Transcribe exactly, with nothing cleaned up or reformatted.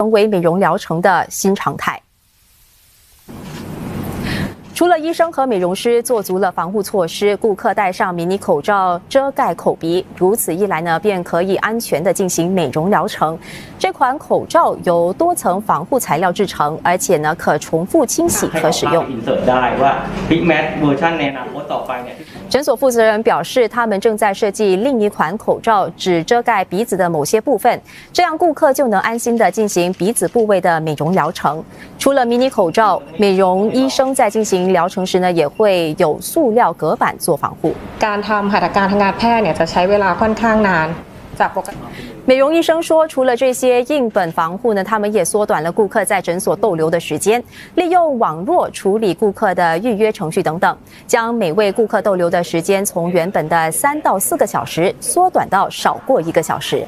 成为美容疗程的新常态。除了医生和美容师做足了防护措施，顾客戴上迷你口罩遮盖口鼻，如此一来呢，便可以安全的进行美容疗程。这款口罩由多层防护材料制成，而且呢可重复清洗和使用。诊所负责人表示，他们正在设计另一款口罩，只遮盖鼻子的某些部分，这样顾客就能安心的进行鼻子部位的美容疗程。除了迷你口罩，美容医生在进行 疗程时呢，也会有塑料隔板做防护。美容医生说，除了这些硬本防护呢，他们也缩短了顾客在诊所逗留的时间，利用网络处理顾客的预约程序等等，将每位顾客逗留的时间从原本的三到四个小时缩短到少过一个小时。